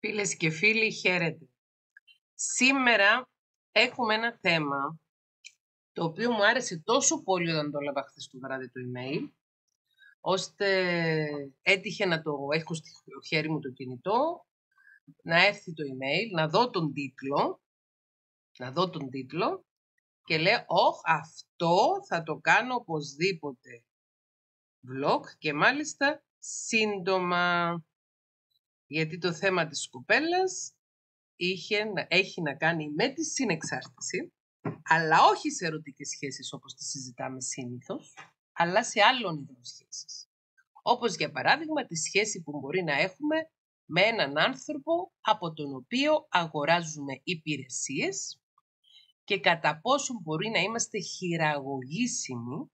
Φίλες και φίλοι, χαίρετε. Σήμερα έχουμε ένα θέμα το οποίο μου άρεσε τόσο πολύ όταν το έλαβα χθες το βράδυ το email, ώστε έτυχε να το έχω στο χέρι μου το κινητό, να έρθει το email, να δω τον τίτλο, και λέω, αυτό θα το κάνω οπωσδήποτε vlog και μάλιστα σύντομα. Γιατί το θέμα της κουπέλας έχει να κάνει με τη συνεξάρτηση, αλλά όχι σε ερωτικές σχέσεις όπως τις συζητάμε συνήθως, αλλά σε άλλων ειδών σχέσεις. Όπως για παράδειγμα τη σχέση που μπορεί να έχουμε με έναν άνθρωπο από τον οποίο αγοράζουμε υπηρεσίες και κατά πόσο μπορεί να είμαστε χειραγωγήσιμοι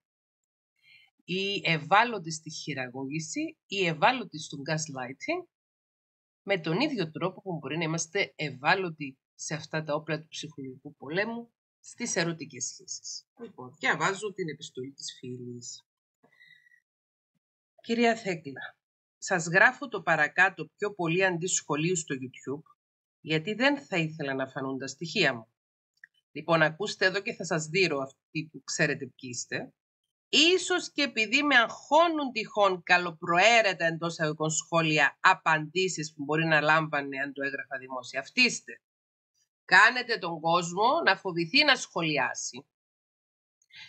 ή ευάλωτοι στη χειραγώγηση ή ευάλωτοι στον gaslighting, με τον ίδιο τρόπο που μπορεί να είμαστε ευάλωτοι σε αυτά τα όπλα του ψυχολογικού πολέμου, στις ερωτικές σχέσεις. Λοιπόν, διαβάζω την επιστολή της φίλης. Κυρία Θέκλα, σας γράφω το παρακάτω πιο πολύ αντί σχολείου στο YouTube, γιατί δεν θα ήθελα να φανούν τα στοιχεία μου. Λοιπόν, ακούστε εδώ και θα σας δείρω αυτοί που ξέρετε ποιοι είστε. Ίσως και επειδή με αγχώνουν τυχόν καλοπροαίρετα εντός αγωγικών σχόλια απαντήσεις που μπορεί να λάμβανε αν το έγραφα δημόσια. Αυτοί είστε. Κάνετε τον κόσμο να φοβηθεί να σχολιάσει.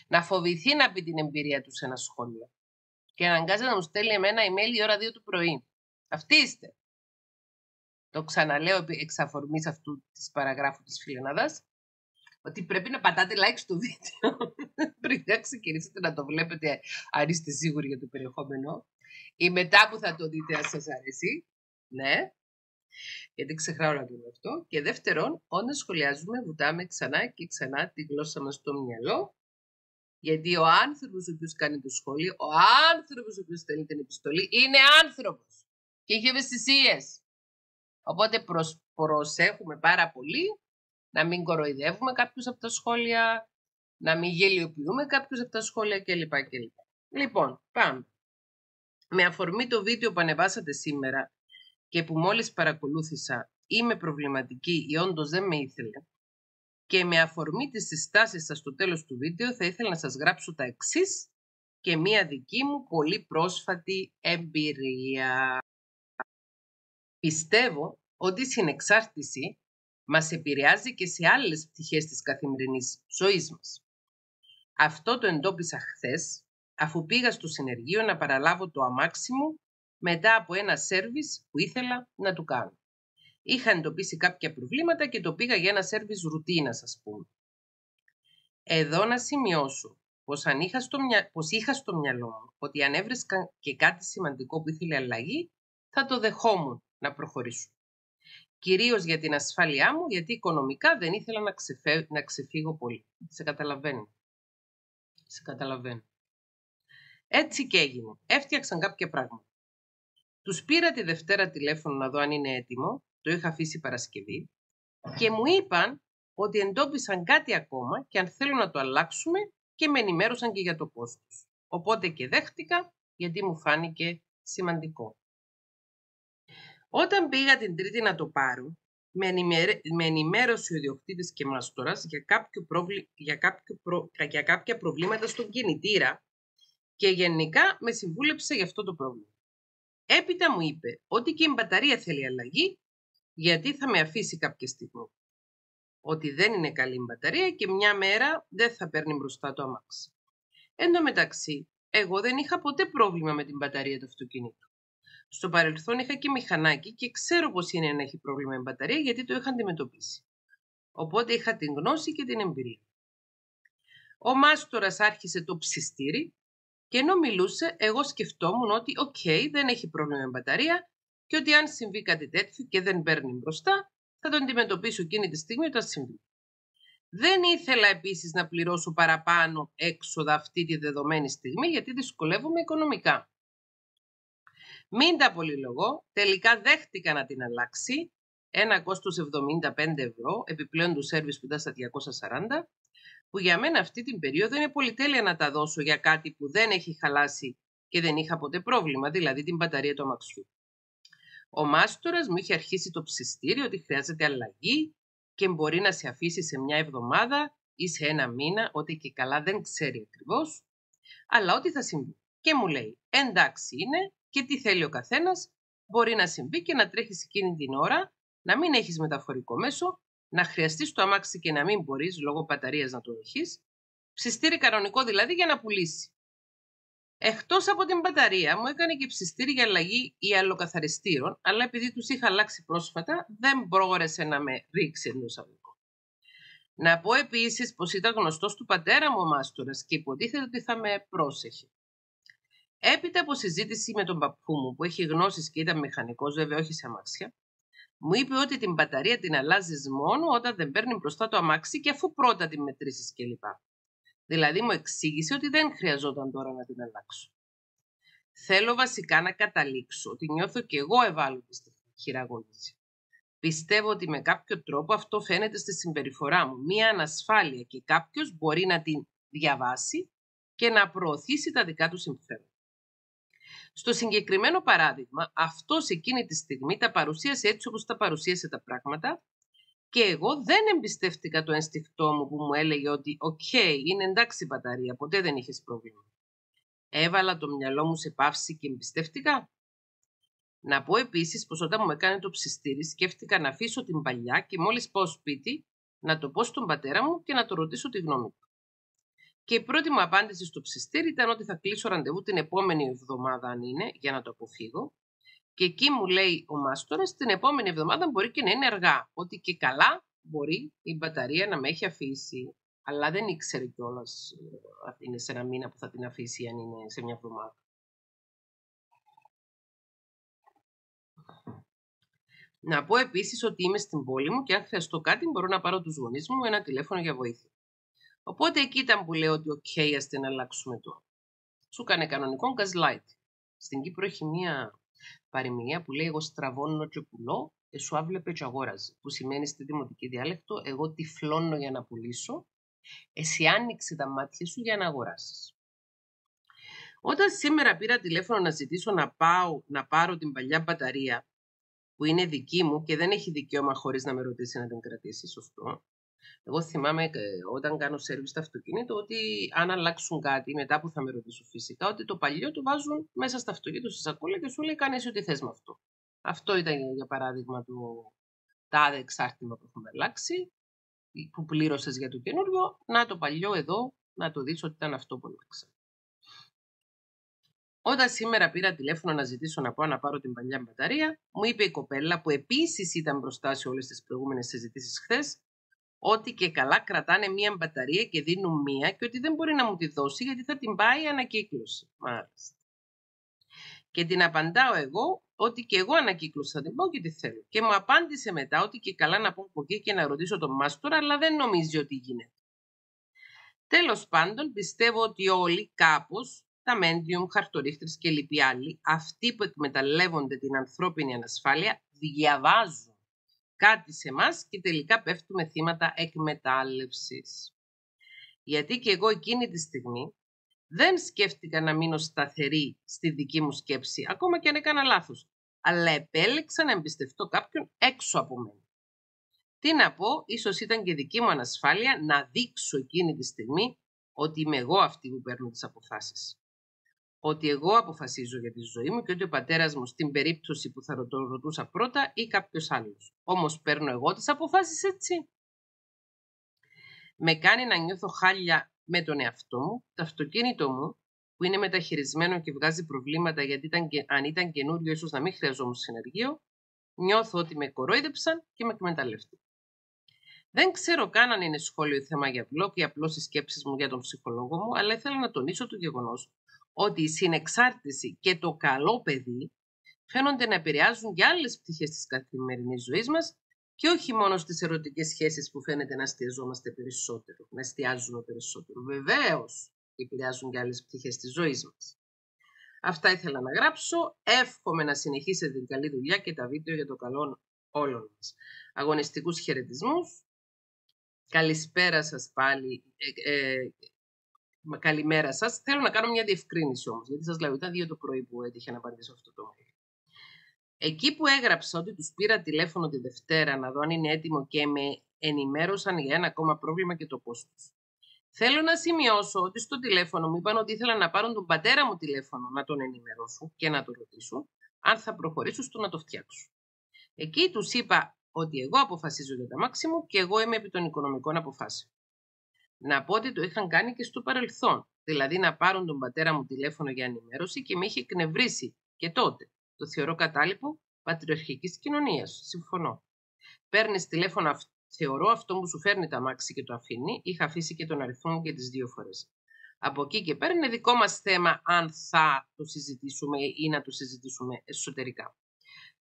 Να φοβηθεί να πει την εμπειρία του σε ένα σχόλιο. Και αναγκάζεται να μου στέλνει εμένα email η ώρα 2 το πρωί. Αυτοί είστε. Το ξαναλέω εξ αφορμής αυτού της παραγράφου της Φιλενάδας, ότι πρέπει να πατάτε like στο βίντεο πριν να ξεκινήσετε να το βλέπετε, αν είστε σίγουροι για το περιεχόμενο, ή μετά που θα το δείτε αν σας αρέσει. Ναι, γιατί ξεχνάω να δούμε αυτό. Και δεύτερον, όταν σχολιάζουμε, βουτάμε ξανά και ξανά τη γλώσσα μας στο μυαλό, γιατί ο άνθρωπος ο οποίος κάνει το σχόλιο, ο άνθρωπος ο οποίος στέλνει την επιστολή, είναι άνθρωπος και έχει ευαισθησίες. Οπότε προσέχουμε πάρα πολύ να μην κοροϊδεύουμε κάποιους από τα σχόλια, να μην γελιοποιούμε κάποιους από τα σχόλια κλπ. Λοιπόν, πάμε. Με αφορμή το βίντεο που ανεβάσατε σήμερα και που μόλις παρακολούθησα, είμαι προβληματική ή όντως δεν με ήθελε, και με αφορμή τις συστάσεις σας στο τέλος του βίντεο, θα ήθελα να σας γράψω τα εξής και μία δική μου πολύ πρόσφατη εμπειρία. Πιστεύω ότι η συνεξάρτηση μας επηρεάζει και σε άλλες πτυχές της καθημερινής ζωής μας. Αυτό το εντόπισα χθες, αφού πήγα στο συνεργείο να παραλάβω το αμάξι μου μετά από ένα σέρβις που ήθελα να του κάνω. Είχα εντοπίσει κάποια προβλήματα και το πήγα για ένα σέρβις ρουτίνας, ας πούμε. Εδώ να σημειώσω πως είχα στο μυαλό μου ότι αν έβρισκα και κάτι σημαντικό που ήθελε αλλαγή, θα το δεχόμουν να προχωρήσω. Κυρίως για την ασφάλειά μου, γιατί οικονομικά δεν ήθελα να ξεφύγω πολύ. Σε καταλαβαίνω. Έτσι και έγινε. Έφτιαξαν κάποια πράγματα. Τους πήρα τη Δευτέρα τηλέφωνο να δω αν είναι έτοιμο. Το είχα αφήσει Παρασκευή. Και μου είπαν ότι εντόπισαν κάτι ακόμα και αν θέλουν να το αλλάξουμε, και με ενημέρωσαν και για το κόστος. Οπότε και δέχτηκα, γιατί μου φάνηκε σημαντικό. Όταν πήγα την Τρίτη να το πάρω, με ενημέρωσε ο ιδιοκτήτης και μάστορας για κάποια προβλήματα στον κινητήρα και γενικά με συμβούλεψε για αυτό το πρόβλημα. Έπειτα μου είπε ότι και η μπαταρία θέλει αλλαγή, γιατί θα με αφήσει κάποια στιγμή. Ότι δεν είναι καλή η μπαταρία και μια μέρα δεν θα παίρνει μπροστά το αμάξι. Εν τω μεταξύ, εγώ δεν είχα ποτέ πρόβλημα με την μπαταρία του αυτοκινήτου. Στο παρελθόν είχα και μηχανάκι και ξέρω πως είναι να έχει πρόβλημα η μπαταρία, γιατί το είχα αντιμετωπίσει. Οπότε είχα την γνώση και την εμπειρία. Ο μάστορας άρχισε το ψιστήρι και ενώ μιλούσε εγώ σκεφτόμουν ότι «ΟΚ, δεν έχει πρόβλημα η μπαταρία και ότι αν συμβεί κάτι τέτοιο και δεν παίρνει μπροστά, θα το αντιμετωπίσω εκείνη τη στιγμή όταν συμβεί». Δεν ήθελα επίσης να πληρώσω παραπάνω έξοδα αυτή τη δεδομένη στιγμή, γιατί δυσκολεύομαι οικονομικά. Μην τα πολυλογώ, τελικά δέχτηκα να την αλλάξει, ένα κόστος 75 ευρώ, επιπλέον του σέρβις που ήταν στα 240, που για μένα αυτή την περίοδο είναι πολυτέλεια να τα δώσω για κάτι που δεν έχει χαλάσει και δεν είχα ποτέ πρόβλημα, δηλαδή την μπαταρία του αμαξιού. Ο μάστορας μου είχε αρχίσει το ψιστήριο ότι χρειάζεται αλλαγή και μπορεί να σε αφήσει σε μια εβδομάδα ή σε ένα μήνα, ότι και καλά δεν ξέρει ακριβώς, αλλά ότι θα συμβεί. Και μου λέει, εντάξει είναι και τι θέλει ο καθένας, μπορεί να συμβεί και να τρέχεις εκείνη την ώρα, να μην έχεις μεταφορικό μέσο, να χρειαστείς το αμάξι και να μην μπορείς λόγω μπαταρίας να το έχεις. Ψιστήρι κανονικό δηλαδή για να πουλήσει. Εκτός από την μπαταρία μου έκανε και ψιστήρι για αλλαγή ή αλλοκαθαριστήρων, αλλά επειδή τους είχα αλλάξει πρόσφατα, δεν μπόρεσε να με ρίξει εντός αγωγικών. Να πω επίσης πως ήταν γνωστός του πατέρα μου ο μάστορας και υποτίθεται ότι θα με πρόσεχε. Έπειτα από συζήτηση με τον παππού μου, που έχει γνώσεις και ήταν μηχανικός, βέβαια όχι σε αμάξια, μου είπε ότι την μπαταρία την αλλάζεις μόνο όταν δεν παίρνει μπροστά το αμάξι και αφού πρώτα την μετρήσεις κλπ. Δηλαδή μου εξήγησε ότι δεν χρειαζόταν τώρα να την αλλάξω. Θέλω βασικά να καταλήξω ότι νιώθω και εγώ ευάλωτη στη χειραγώγηση. Πιστεύω ότι με κάποιο τρόπο αυτό φαίνεται στη συμπεριφορά μου. Μία ανασφάλεια και κάποιος μπορεί να την διαβάσει και να προωθήσει τα δικά του συμφέροντα. Στο συγκεκριμένο παράδειγμα, αυτός εκείνη τη στιγμή τα παρουσίασε έτσι όπως τα παρουσίασε τα πράγματα και εγώ δεν εμπιστεύτηκα το ενστικτό μου που μου έλεγε ότι «ΟΚ, είναι εντάξει η μπαταρία, ποτέ δεν είχες πρόβλημα». Έβαλα το μυαλό μου σε παύση και εμπιστεύτηκα. Να πω επίσης πως όταν μου έκανε το ψιστήρι σκέφτηκα να αφήσω την παλιά και μόλις πάω σπίτι να το πω στον πατέρα μου και να το ρωτήσω τη γνώμη του. Και η πρώτη μου απάντηση στο ψιστήρι ήταν ότι θα κλείσω ραντεβού την επόμενη εβδομάδα, αν είναι, για να το αποφύγω. Και εκεί μου λέει ο μάστορας, την επόμενη εβδομάδα μπορεί και να είναι αργά, ότι και καλά μπορεί η μπαταρία να με έχει αφήσει. Αλλά δεν ήξερε κιόλας αν είναι σε ένα μήνα που θα την αφήσει, αν είναι σε μια εβδομάδα. Να πω επίσης ότι είμαι στην πόλη μου και αν χρειαστώ κάτι μπορώ να πάρω τους γονείς μου ένα τηλέφωνο για βοήθεια. Οπότε εκεί ήταν που λέω ότι «ΟΚ, ας την αλλάξουμε τώρα». Σου κάνε κανονικό gaslight. Στην Κύπρο έχει μία παροιμία που λέει «Εγώ στραβώνω και πουλώ, εσου άβλεπε και αγόραζε», που σημαίνει στη δημοτική διάλεκτο «Εγώ τυφλώνω για να πουλήσω, εσύ άνοιξε τα μάτια σου για να αγοράσεις». Όταν σήμερα πήρα τηλέφωνο να ζητήσω να πάρω την παλιά μπαταρία που είναι δική μου και δεν έχει δικαίωμα χωρίς να με ρωτήσει να την κρατήσει, σωστό. Εγώ θυμάμαι όταν κάνω σερβις στο αυτοκίνητο ότι αν αλλάξουν κάτι μετά που θα με ρωτήσουν φυσικά ότι το παλιό το βάζουν μέσα στο αυτοκίνητο στη σακούλα και σου λέει κάνε εσύ ό,τι θες με αυτό. Αυτό ήταν για παράδειγμα το τάδε εξάρτημα που έχουμε αλλάξει που πλήρωσες για το καινούριο. Να το παλιό εδώ να το δεις ότι ήταν αυτό που αλλάξα. Όταν σήμερα πήρα τηλέφωνο να ζητήσω να πάω να πάρω την παλιά μπαταρία μου είπε η κοπέλα που επίσης ήταν μπροστά σε όλες τις προηγούμενες συζητήσεις χθες, ότι και καλά κρατάνε μία μπαταρία και δίνουν μία και ότι δεν μπορεί να μου τη δώσει γιατί θα την πάει ανακύκλωση. Μάλιστα. Και την απαντάω εγώ ότι και εγώ ανακύκλωση θα την πάω και τη θέλω. Και μου απάντησε μετά ότι και καλά να πω εκεί και να ρωτήσω τον μάστορα, αλλά δεν νομίζει ότι γίνεται. Τέλος πάντων, πιστεύω ότι όλοι κάπως, τα Medium, χαρτορίχτρες και λοιποί άλλοι, αυτοί που εκμεταλλεύονται την ανθρώπινη ανασφάλεια, διαβάζουν κάτι σε μας και τελικά πέφτουμε θύματα εκμετάλλευσης. Γιατί και εγώ εκείνη τη στιγμή δεν σκέφτηκα να μείνω σταθερή στη δική μου σκέψη, ακόμα και αν έκανα λάθος, αλλά επέλεξα να εμπιστευτώ κάποιον έξω από μένα. Τι να πω, ίσως ήταν και δική μου ανασφάλεια να δείξω εκείνη τη στιγμή ότι είμαι εγώ αυτή που παίρνω τις αποφάσεις. Ότι εγώ αποφασίζω για τη ζωή μου και ότι ο πατέρας μου στην περίπτωση που θα το ρωτούσα πρώτα ή κάποιος άλλος. Όμως παίρνω εγώ τις αποφάσεις έτσι. Με κάνει να νιώθω χάλια με τον εαυτό μου, το αυτοκίνητο μου που είναι μεταχειρισμένο και βγάζει προβλήματα γιατί αν ήταν καινούριο ίσως να μην χρειαζόμουν συνεργείο. Νιώθω ότι με κορόιδεψαν και με εκμεταλλεύτηκαν. Δεν ξέρω καν αν είναι σχόλιο ή θέμα για blog ή απλώς οι σκέψεις μου για τον ψυχολόγο μου, αλλά ήθελα να τονίσω το γεγονός ότι η συνεξάρτηση και το καλό παιδί φαίνονται να επηρεάζουν και άλλες πτυχές της καθημερινής ζωής μας και όχι μόνο στις ερωτικές σχέσεις που φαίνεται να εστιαζόμαστε περισσότερο, να εστιάζουμε περισσότερο. Βεβαίως επηρεάζουν και άλλες πτυχές της ζωής μας. Αυτά ήθελα να γράψω. Εύχομαι να συνεχίσετε την καλή δουλειά και τα βίντεο για το καλό όλων μας. Αγωνιστικούς χαιρετισμούς. Καλησπέρα σας πάλι. Καλημέρα σας. Θέλω να κάνω μια διευκρίνηση όμως, γιατί σας λέω ήταν 2 το πρωί που έτυχε να απαντήσω αυτό το mail. Εκεί που έγραψα ότι τους πήρα τηλέφωνο τη Δευτέρα να δω αν είναι έτοιμο και με ενημέρωσαν για ένα ακόμα πρόβλημα και το κόστος. Θέλω να σημειώσω ότι στο τηλέφωνο μου είπαν ότι ήθελα να πάρουν τον πατέρα μου τηλέφωνο να τον ενημερώσω και να τον ρωτήσω αν θα προχωρήσω στο να το φτιάξω. Εκεί τους είπα ότι εγώ αποφασίζω για τα μάξι μου και εγώ είμαι επί των οικονομικών αποφάσεων. Να πω ότι το είχαν κάνει και στο παρελθόν, δηλαδή να πάρουν τον πατέρα μου τηλέφωνο για ενημέρωση και με είχε εκνευρίσει και τότε. Το θεωρώ κατάλοιπο πατριαρχικής κοινωνίας. Συμφωνώ. Παίρνεις τηλέφωνο, θεωρώ αυτό που σου φέρνει τα μάξι και το αφήνει. Είχα αφήσει και τον αριθμό μου και τις δύο φορές. Από εκεί και πέρα είναι δικό μας θέμα αν θα το συζητήσουμε ή να το συζητήσουμε εσωτερικά.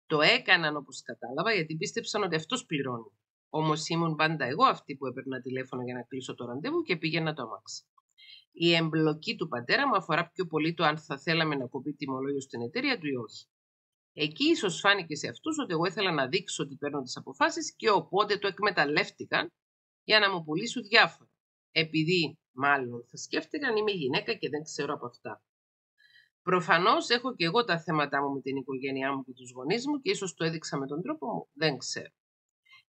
Το έκαναν όπως κατάλαβα γιατί πίστεψαν ότι αυτός πληρώνει. Όμως ήμουν πάντα εγώ αυτή που έπαιρνα τηλέφωνο για να κλείσω το ραντεβού και πήγαινα το αμάξι. Η εμπλοκή του πατέρα μου αφορά πιο πολύ το αν θα θέλαμε να κοπεί τιμολόγιο στην εταιρεία του ή όχι. Εκεί ίσως φάνηκε σε αυτούς ότι εγώ ήθελα να δείξω ότι παίρνω τις αποφάσεις και οπότε το εκμεταλλεύτηκαν για να μου πουλήσουν διάφορα. Επειδή μάλλον θα σκέφτηκαν είμαι γυναίκα και δεν ξέρω από αυτά. Προφανώς έχω και εγώ τα θέματα μου με την οικογένειά μου και τους γονείς μου και ίσως το έδειξα με τον τρόπο μου, δεν ξέρω.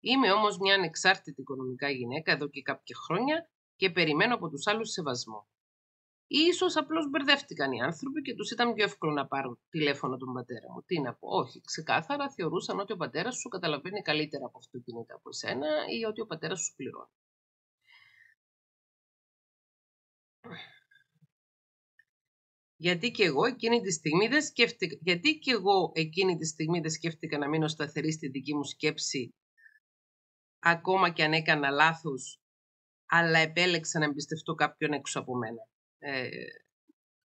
Είμαι όμως μια ανεξάρτητη οικονομικά γυναίκα εδώ και κάποια χρόνια και περιμένω από τους άλλους σεβασμό. Ίσως απλώς μπερδεύτηκαν οι άνθρωποι και τους ήταν πιο εύκολο να πάρουν τηλέφωνο τον πατέρα μου. Τι να πω, όχι. Ξεκάθαρα θεωρούσαν ότι ο πατέρας σου καταλαβαίνει καλύτερα από αυτοκίνητα από εσένα ή ότι ο πατέρας σου πληρώνει. Γιατί και εγώ εκείνη τη στιγμή δεν σκέφτηκα, να μείνω σταθερή στη δική μου σκέψη, ακόμα και αν έκανα λάθος, αλλά επέλεξα να εμπιστευτώ κάποιον έξω από μένα.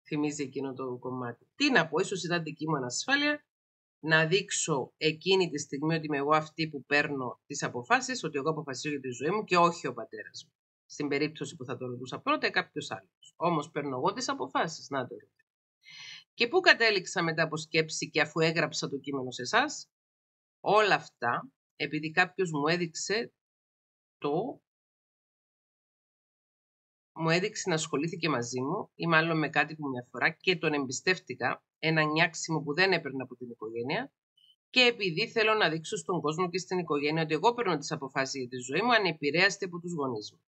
Θυμίζει εκείνο το κομμάτι. Τι να πω, ίσως ήταν δική μου ανασφάλεια να δείξω εκείνη τη στιγμή ότι είμαι εγώ αυτή που παίρνω τις αποφάσεις, ότι εγώ αποφασίζω για τη ζωή μου και όχι ο πατέρας μου. Στην περίπτωση που θα το ρωτούσα πρώτα κάποιος άλλος. Όμως παίρνω εγώ τις αποφάσεις, να το ρωτήσω. Και πού κατέληξα μετά από σκέψη και αφού έγραψα το κείμενο σε εσάς? Όλα αυτά επειδή κάποιος μου έδειξε να ασχολήθηκε μαζί μου ή μάλλον με κάτι που με αφορά και τον εμπιστεύτηκα, ένα νιάξιμο που δεν έπαιρνα από την οικογένεια και επειδή θέλω να δείξω στον κόσμο και στην οικογένεια ότι εγώ παίρνω τις αποφάσεις για τη ζωή μου ανεπηρέαστη από τους γονείς μου.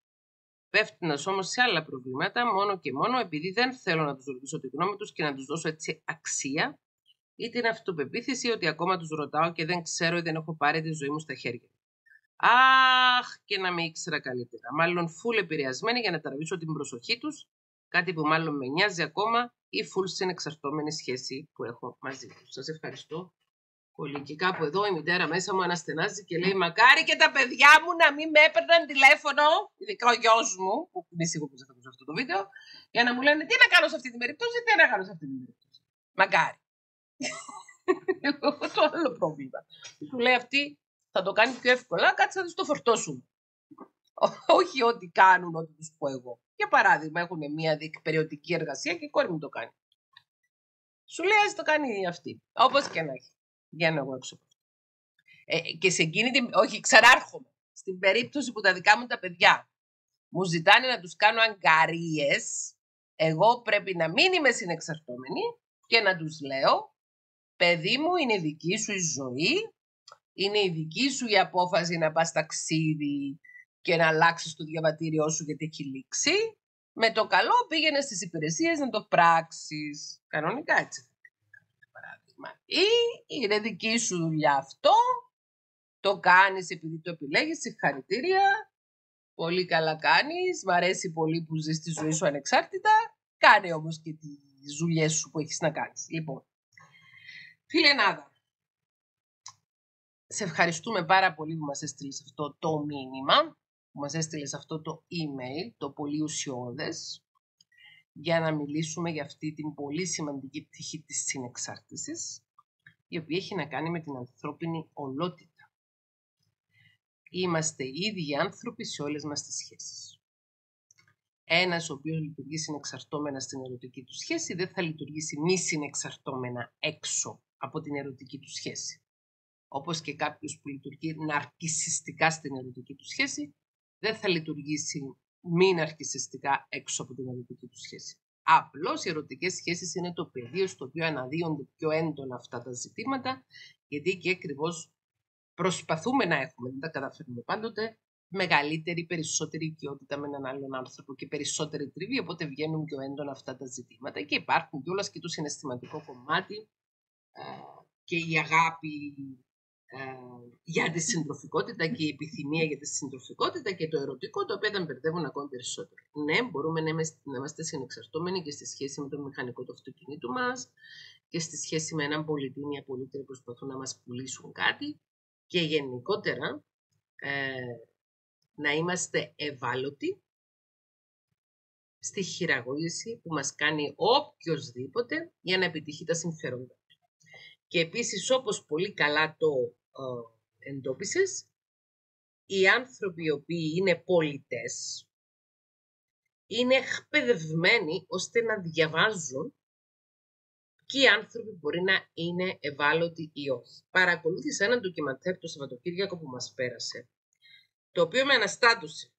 Πέφτοντας όμως σε άλλα προβλήματα μόνο και μόνο επειδή δεν θέλω να τους ρωτήσω τη γνώμη τους και να τους δώσω έτσι αξία ή την αυτοπεποίθηση ότι ακόμα τους ρωτάω και δεν ξέρω ή δεν έχω πάρει τη ζωή μου στα χέρια. Αχ, και να με ήξερα καλύτερα. Μάλλον φουλ επηρεασμένη για να τραβήσω την προσοχή τους, κάτι που μάλλον με νοιάζει ακόμα, ή φουλ στην εξαρτώμενη σχέση που έχω μαζί τους. Σας ευχαριστώ πολύ. Και κάπου εδώ η μητέρα μέσα μου αναστενάζει και λέει: μακάρι και τα παιδιά μου να μην με έπαιρναν τηλέφωνο, ειδικά ο γιος μου, που είμαι σίγουρη που θα ακούσω αυτό το βίντεο, για να μου λένε τι να κάνω σε αυτή την περίπτωση, τι να κάνω σε αυτή την περίπτωση. Μακάρι. Εγώ έχω το άλλο πρόβλημα. Του λέει αυτή. Θα το κάνει πιο εύκολα, κάτσε να τους το φορτώσουν. Όχι ό,τι κάνουν, ό,τι τους πω εγώ. Για παράδειγμα, έχουν μια περιοδική εργασία και η κόρη μου το κάνει. Σου λέει, ας το κάνει αυτή. Όπως και να έχει. Βγαίνω εγώ έξω. Και σε εκείνη την. Όχι, ξανάρχομαι. Στην περίπτωση που τα δικά μου τα παιδιά μου ζητάνε να τους κάνω αγκαρίες, εγώ πρέπει να μην είμαι συνεξαρτώμενη και να τους λέω, παιδί μου, είναι δική σου η ζωή. Είναι η δική σου η απόφαση να πας ταξίδι και να αλλάξεις το διαβατήριό σου γιατί έχει λήξει. Με το καλό πήγαινε στις υπηρεσίες να το πράξεις. Κανονικά έτσι. Παράδειγμα. Ή είναι δική σου δουλειά αυτό. Το κάνεις επειδή το επιλέγεις. Συγχαρητήρια. Πολύ καλά κάνεις. Μ' αρέσει πολύ που ζεις τη ζωή σου ανεξάρτητα. Κάνε όμως και τις δουλειές σου που έχεις να κάνεις. Λοιπόν, Φιλενάδα. Σε ευχαριστούμε πάρα πολύ που μας έστειλες αυτό το μήνυμα, που μας έστειλες αυτό το email, το πολύ ουσιώδες, για να μιλήσουμε για αυτή την πολύ σημαντική πτυχή της συνεξάρτησης, η οποία έχει να κάνει με την ανθρώπινη ολότητα. Είμαστε οι ίδιοι άνθρωποι σε όλες μας τις σχέσεις. Ένας ο οποίος λειτουργεί συνεξαρτώμενα στην ερωτική του σχέση δεν θα λειτουργήσει μη συνεξαρτώμενα έξω από την ερωτική του σχέση. Όπως και κάποιος που λειτουργεί ναρκισσιστικά στην ερωτική του σχέση, δεν θα λειτουργήσει μη ναρκισσιστικά έξω από την ερωτική του σχέση. Απλώς οι ερωτικές σχέσεις είναι το πεδίο στο οποίο αναδύονται πιο έντονα αυτά τα ζητήματα, γιατί εκεί ακριβώς προσπαθούμε να έχουμε, δεν τα καταφέρνουμε πάντοτε, μεγαλύτερη, περισσότερη οικειότητα με έναν άλλον άνθρωπο και περισσότερη τριβή, οπότε βγαίνουν πιο έντονα αυτά τα ζητήματα και υπάρχουν κιόλας και το συναισθηματικό κομμάτι και η αγάπη για τη συντροφικότητα και η επιθυμία για τη συντροφικότητα και το ερωτικό, τα οποία τα μπερδεύουν ακόμη περισσότερο. Ναι, μπορούμε να είμαστε συνεξαρτώμενοι και στη σχέση με τον μηχανικό του αυτοκινήτου μας και στη σχέση με έναν πολιτή ή μια πολίτη που προσπαθούν να μας πουλήσουν κάτι και γενικότερα να είμαστε ευάλωτοι στη χειραγώγηση που μας κάνει οποιοδήποτε για να επιτύχει τα συμφέροντα. Και επίσης, όπως πολύ καλά το εντόπισες, οι άνθρωποι οι οποίοι είναι πολιτές είναι εκπαιδευμένοι ώστε να διαβάζουν και οι άνθρωποι μπορεί να είναι ευάλωτοι ή όχι. Παρακολούθησα έναν ντοκιμαντέρ το Σαββατοκύριακο που μας πέρασε, το οποίο με αναστάτωσε.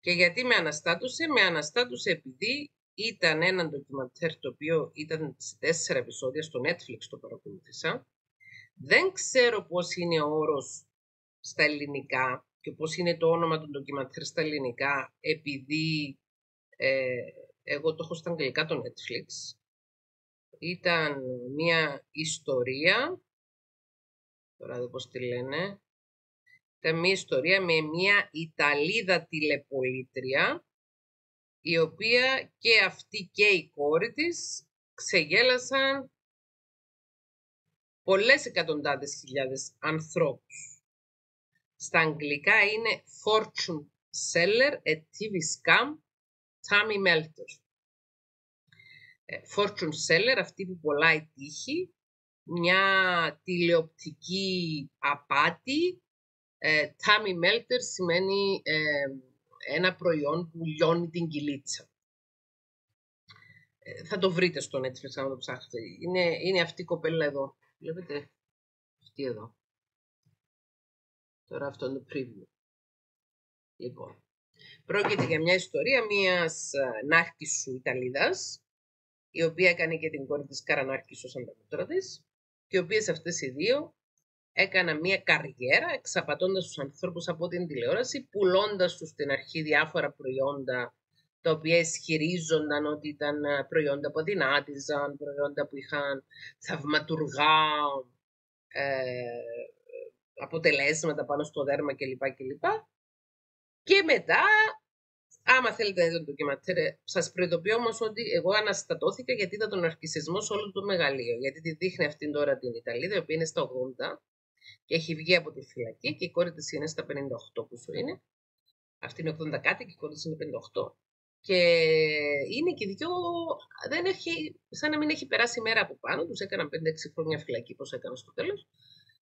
Και γιατί με αναστάτωσε? Με αναστάτωσε επειδή ήταν ένα ντοκιμαντέρ το οποίο ήταν σε 4 επεισόδια στο Netflix, το παρακολούθησα. Δεν ξέρω πώς είναι ο όρος στα ελληνικά και πώς είναι το όνομα του ντοκιμαντέρ στα ελληνικά, επειδή εγώ το έχω στα αγγλικά το Netflix. Ήταν μια ιστορία, τώρα εδώ πώς τη λένε, ήταν μια ιστορία με μια Ιταλίδα τηλεπολίτρια, η οποία και αυτή και η κόρη της ξεγέλασαν πολλές εκατοντάδες χιλιάδες ανθρώπους. Στα αγγλικά είναι Fortune Seller, a TV scam, Tammy Melter. Fortune Seller, αυτή που πουλάει τύχη, μια τηλεοπτική απάτη. Tammy Melter σημαίνει ένα προϊόν που λιώνει την κυλίτσα. Θα το βρείτε στο Netflix αν το ψάχνετε. Είναι αυτή η κοπέλα εδώ. Βλέπετε, αυτή εδώ. Τώρα αυτό είναι το preview. Λοιπόν, πρόκειται για μια ιστορία μιας νάρκισσου Ιταλίδας, η οποία έκανε και την κόρη της καρανάρκης ως ανταμέτωρα της, και οι οποίες αυτές οι δύο έκανα μια καριέρα εξαπατώντας τους ανθρώπους από την τηλεόραση, πουλώντας τους στην αρχή διάφορα προϊόντα τα οποία ισχυρίζονταν ότι ήταν προϊόντα που αδυνάτιζαν, προϊόντα που είχαν θαυματουργά αποτελέσματα πάνω στο δέρμα κλπ. Και μετά, άμα θέλετε να δείτε το ντοκιμαντέρ, σας προειδοποιώ όμως ότι εγώ αναστατώθηκα γιατί είδα τον ναρκισσισμό σε όλο το μεγαλείο. Γιατί τη δείχνει αυτήν τώρα την Ιταλίδα, η οποία είναι στα 80. Και έχει βγει από τη φυλακή και η κόρη της είναι στα 58 που σου είναι. Αυτή είναι 80 κάτι και η κόρη της είναι 58. Και είναι και δυο, δεν έχει, σαν να μην έχει περάσει η μέρα από πάνω. Τους έκαναν 5-6 χρόνια φυλακή, πώς έκαναν στο τέλος.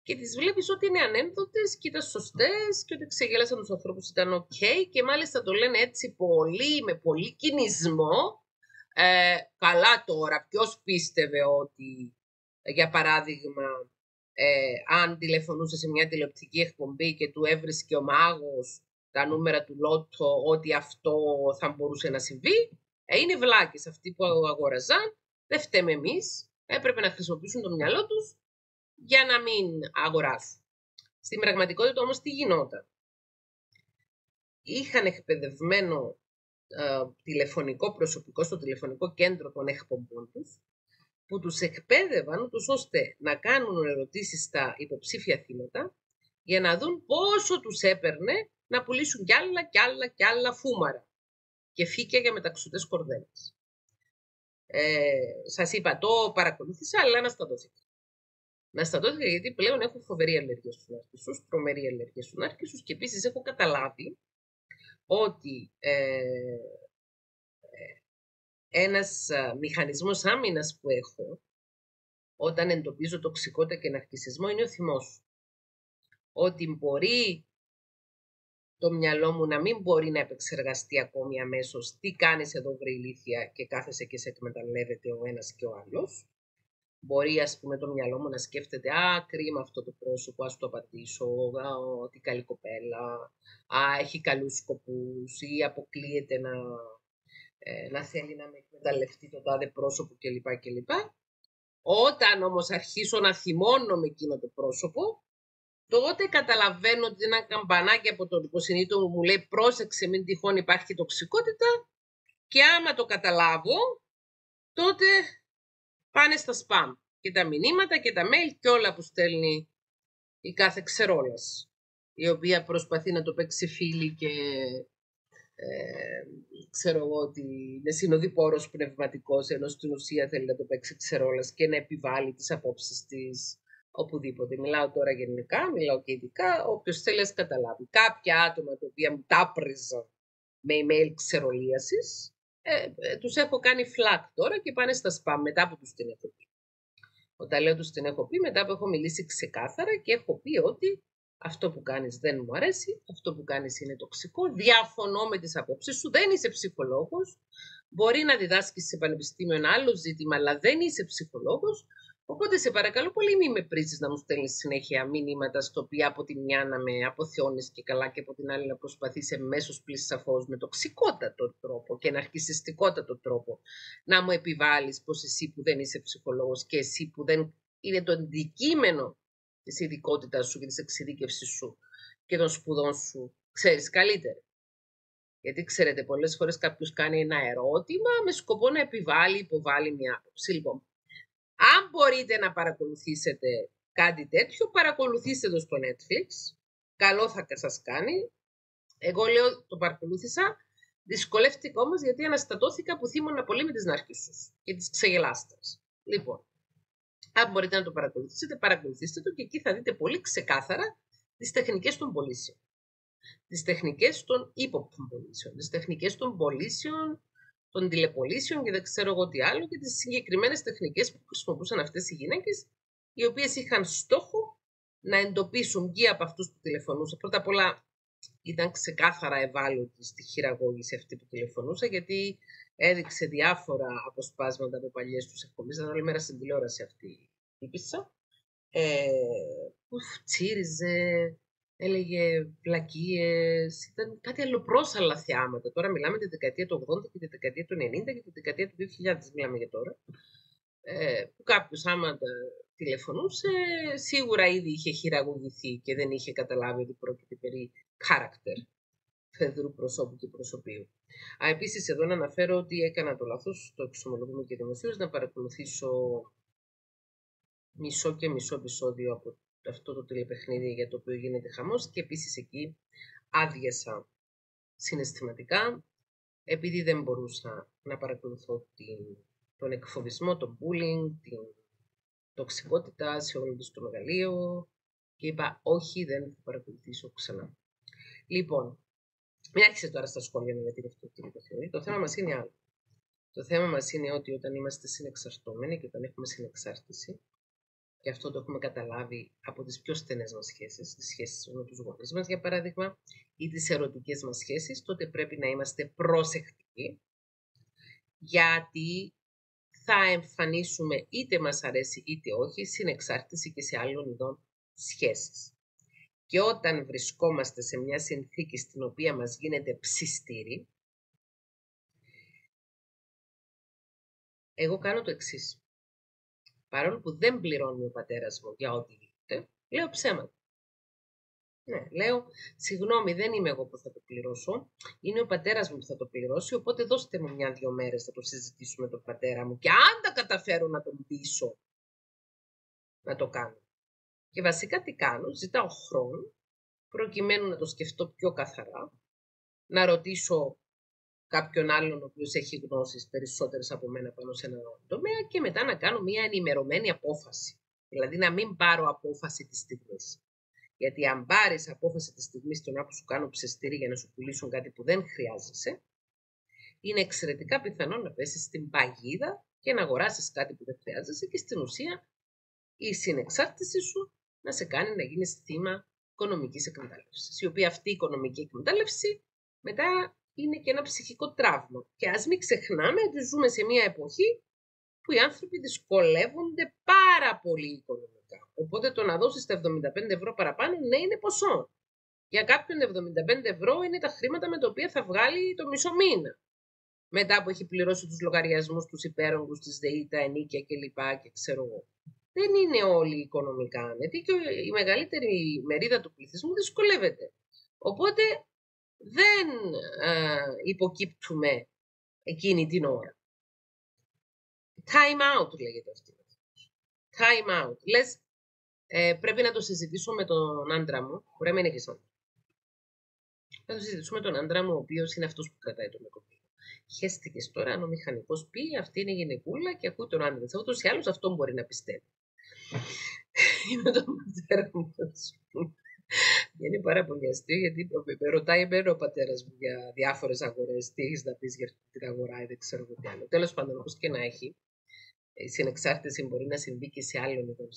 Και τις βλέπεις ότι είναι ανένδοτες και ήταν σωστές και ότι ξεγέλασαν τους ανθρώπους, ήταν ok. Και μάλιστα το λένε έτσι πολύ, με πολύ κινησμό. Καλά τώρα, ποιος πίστευε ότι, για παράδειγμα, αν τηλεφωνούσε σε μια τηλεοπτική εκπομπή και του έβρισκε ο μάγος τα νούμερα του Λότο, ότι αυτό θα μπορούσε να συμβεί. Είναι βλάκες αυτοί που αγοραζάν, δεν φταίμε εμείς, έπρεπε να χρησιμοποιήσουν το μυαλό τους για να μην αγοράσουν. Στην πραγματικότητα όμως τι γινόταν? Είχαν εκπαιδευμένο τηλεφωνικό προσωπικό στο τηλεφωνικό κέντρο των εκπομπών τους, που τους εκπαίδευαν τους ώστε να κάνουν ερωτήσεις στα υποψήφια θύματα για να δουν πόσο τους έπαιρνε να πουλήσουν κι άλλα κι άλλα κι άλλα φούμαρα και φύκια για μεταξωτές κορδέλες. Σας είπα, το παρακολούθησα, αλλά αναστατώθηκα. Αναστατώθηκα γιατί πλέον έχω φοβερή αλλεργία στους ναρκισσούς, τρομερή αλλεργία στους ναρκισσούς και επίσης έχω καταλάβει ότι ένας μηχανισμός άμυνας που έχω όταν εντοπίζω τοξικότητα και ναρκισσισμό είναι ο θυμός. Ότι μπορεί το μυαλό μου να μην μπορεί να επεξεργαστεί ακόμη αμέσως τι κάνεις εδώ βρε ηλίθεια και κάθεσαι και σε εκμεταλλεύεται ο ένας και ο άλλος. Μπορεί, ας πούμε, το μυαλό μου να σκέφτεται «Α, κρίμα αυτό το πρόσωπο, ας το απαντήσω, τι καλή κοπέλα, α, έχει καλούς σκοπούς» ή αποκλείεται να να θέλει να με εκμεταλλευτεί το τάδε πρόσωπο κλπ. Όταν όμως αρχίσω να θυμώνω με εκείνο το πρόσωπο, τότε καταλαβαίνω ότι ένα καμπανάκι από τον υποσυνείδητο μου λέει πρόσεξε μην τυχόν υπάρχει τοξικότητα, και άμα το καταλάβω, τότε πάνε στα spam και τα μηνύματα και τα mail και όλα που στέλνει η κάθε ξερόλας, η οποία προσπαθεί να το παίξει φίλη και ξέρω εγώ ότι είναι συνοδοιπόρος πνευματικός, ενώ στην ουσία θέλει να το παίξει ξερόλας και να επιβάλλει τις απόψεις της οπουδήποτε. Μιλάω τώρα γενικά, μιλάω και ειδικά, όποιος θέλει να καταλάβει. Κάποια άτομα τα οποία μου τάπριζαν με email ξερολίασης, τους έχω κάνει φλακ τώρα και πάνε στα spam μετά που τους την έχω πει. Όταν λέω τους την έχω πει, μετά που έχω μιλήσει ξεκάθαρα και έχω πει ότι αυτό που κάνεις δεν μου αρέσει, αυτό που κάνεις είναι τοξικό, διαφωνώ με τις απόψεις σου, δεν είσαι ψυχολόγος, μπορεί να διδάσκεις σε πανεπιστήμιο ένα άλλο ζήτημα, αλλά δεν είσαι ψυχολόγος, οπότε σε παρακαλώ πολύ μη με πρίζεις να μου στέλνεις συνέχεια μηνύματα, στο οποίο από τη μια να με αποθεώνεις και καλά και από την άλλη να προσπαθείς εμέσως πλήρως σαφώς με τοξικότατο τρόπο και ναρκισσιστικότατο τρόπο να μου επιβάλλεις πως εσύ που δεν είσαι ψυχολόγος και εσύ που δεν είναι το αντικείμενο της ειδικότητας σου και της εξειδίκευσης σου και των σπουδών σου, ξέρεις καλύτερα. Γιατί ξέρετε, πολλές φορές κάποιος κάνει ένα ερώτημα με σκοπό να επιβάλλει, υποβάλλει μια άποψη. Λοιπόν, αν μπορείτε να παρακολουθήσετε κάτι τέτοιο, παρακολουθήστε το στο Netflix. Καλό θα σας κάνει. Εγώ λέω το παρακολούθησα. Δυσκολεύτηκα όμως γιατί αναστατώθηκα που θύμωνα πολύ με τις ναρκισσούς και τις ξεγελάστρες. Λοιπόν, αν μπορείτε να το παρακολουθήσετε, παρακολουθήστε το και εκεί θα δείτε πολύ ξεκάθαρα τις τεχνικές των πωλήσεων. Τις τεχνικές των ύποπτων πωλήσεων, τις τεχνικές των πωλήσεων, των τηλεπωλήσεων και δεν ξέρω εγώ τι άλλο, και τις συγκεκριμένες τεχνικές που χρησιμοποιούσαν αυτές οι γυναίκες, οι οποίες είχαν στόχο να εντοπίσουν ποιοι από αυτούς που τηλεφωνούσαν. Πρώτα απ' όλα ήταν ξεκάθαρα ευάλωτοι στη χειραγώγηση αυτή που τηλεφωνούσα, γιατί έδειξε διάφορα αποσπάσματα από παλιές τους εκπομπές. Ήταν όλη μέρα στην τηλεόραση αυτή η τύπισσα, που τσίριζε, έλεγε βλακίες, ήταν κάτι αλλοπρόσαλα θεάματα. Τώρα μιλάμε τη δεκαετία του 80 και τη δεκαετία του 90 και τη δεκαετία του 2000, μιλάμε για τώρα, που κάποιος άμα τηλεφωνούσε, σίγουρα ήδη είχε χειραγωγηθεί και δεν είχε καταλάβει ότι πρόκειται περί character, φεδρού προσώπου και προσωπίου. Επίσης, εδώ να αναφέρω ότι έκανα το λάθος, το εξομολογούμε και δημοσίως, να παρακολουθήσω μισό και μισό επεισόδιο από αυτό το τηλεπαιχνίδι για το οποίο γίνεται χαμός, και επίσης εκεί άδειασα συναισθηματικά, επειδή δεν μπορούσα να παρακολουθώ τον εκφοβισμό, τον bullying, την τοξικότητα σε όλο το μεγαλείο, και είπα όχι, δεν θα παρακολουθήσω ξανά. Λοιπόν, μην άρχισε τώρα στα σχόλια να διατηρευτεί το τηλεπαιχνίδι, το θέμα μας είναι άλλο. Το θέμα μας είναι ότι όταν είμαστε συνεξαρτώμενοι και όταν έχουμε συνεξάρτηση, και αυτό το έχουμε καταλάβει από τις πιο στενές μας σχέσεις, τις σχέσεις με τους γονείς μας, για παράδειγμα, ή τις ερωτικές μας σχέσεις, τότε πρέπει να είμαστε προσεκτικοί, γιατί θα εμφανίσουμε, είτε μας αρέσει είτε όχι, συνεξάρτηση και σε άλλων ειδών σχέσεις. Και όταν βρισκόμαστε σε μια συνθήκη στην οποία μας γίνεται ψιστήρι, εγώ κάνω το εξής. Παρόλο που δεν πληρώνει ο πατέρας μου για ό,τι γίνεται, λέω ψέματα. Ναι, λέω, συγγνώμη, δεν είμαι εγώ που θα το πληρώσω, είναι ο πατέρας μου που θα το πληρώσει, οπότε δώστε μου μια-δυο μέρες, θα το συζητήσουμε με τον πατέρα μου και αν τα καταφέρω να τον πείσω, να το κάνω. Και βασικά τι κάνω, ζητάω χρόνο, προκειμένου να το σκεφτώ πιο καθαρά, να ρωτήσω κάποιον άλλον ο οποίος έχει γνώσεις περισσότερες από μένα πάνω σε έναν τομέα και μετά να κάνω μια ενημερωμένη απόφαση. Δηλαδή να μην πάρω απόφαση της στιγμής. Γιατί αν πάρεις απόφαση της στιγμής στο να σου κάνω ψεστήρι για να σου πουλήσουν κάτι που δεν χρειάζεσαι, είναι εξαιρετικά πιθανό να πέσεις στην παγίδα και να αγοράσεις κάτι που δεν χρειάζεσαι και στην ουσία η συνεξάρτησή σου να σε κάνει να γίνεις θύμα οικονομικής εκμετάλλευσης. Η οποία αυτή η οικονομική εκμετάλλευση μετά είναι και ένα ψυχικό τραύμα. Και ας μην ξεχνάμε ότι ζούμε σε μια εποχή που οι άνθρωποι δυσκολεύονται πάρα πολύ οικονομικά. Οπότε το να δώσεις τα 75 ευρώ παραπάνω, ναι, είναι ποσό. Για κάποιον 75 ευρώ είναι τα χρήματα με τα οποία θα βγάλει το μισό μήνα. μετά που έχει πληρώσει τους λογαριασμούς, τους υπέρογκους, της ΔΕΗ, τα ενίκια κλπ. Και ξέρω εγώ. Δεν είναι όλοι οικονομικά άνετοι και η μεγαλύτερη μερίδα του πληθυσμού δυσκολεύεται. Οπότε δεν υποκύπτουμε εκείνη την ώρα. Time out λέγεται αυτή. Time out. Λες, πρέπει να το συζητήσω με τον άντρα μου. Μπορεί να μην έχεις άντρα. Να το συζητήσω με τον άντρα μου, ο οποίος είναι αυτός που κρατάει το μικρόφωνο. Χαίστηκες τώρα, αν ο μηχανικός πει, αυτή είναι η γυναικούλα και ακούει τον άντρα της. Αυτός ή άλλος αυτό μπορεί να πιστεύει. Είναι το πατέρα μου. Είναι πάρα πολύ αστείο, γιατί με ρωτάει εμένα ο πατέρας μου για διάφορες αγορές. Τι έχεις να πεις για αυτή την αγορά ή δεν ξέρω τι άλλο. Τέλος πάντων, όπως και να έχει, η συνεξάρτηση μπορεί να συμβεί και σε άλλων ειδών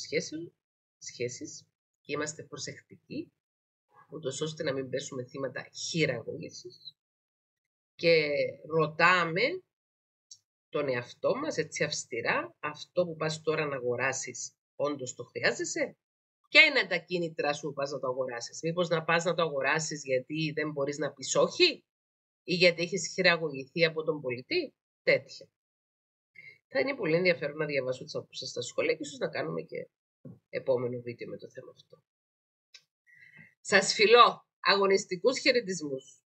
σχέσεις και είμαστε προσεκτικοί, ούτως ώστε να μην πέσουμε θύματα χειραγώγησης. Και ρωτάμε τον εαυτό μας έτσι αυστηρά, αυτό που πας τώρα να αγοράσεις, όντως το χρειάζεσαι? Ποια είναι τα κίνητρα σου που πας να το αγοράσεις? Μήπως να πας να το αγοράσεις γιατί δεν μπορείς να πεις όχι ή γιατί έχεις χειραγωγηθεί από τον πολιτή? Τέτοια. Θα είναι πολύ ενδιαφέρον να διαβάσω τις απόψεις στα σχόλια και ίσως να κάνουμε και επόμενο βίντεο με το θέμα αυτό. Σας φιλώ αγωνιστικούς χαιρετισμούς.